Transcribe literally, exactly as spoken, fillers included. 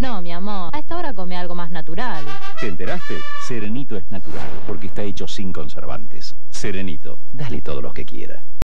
No, mi amor, a esta hora come algo más natural. ¿Te enteraste? Serenito es natural, porque está hecho sin conservantes. Serenito, dale todo lo que quiera.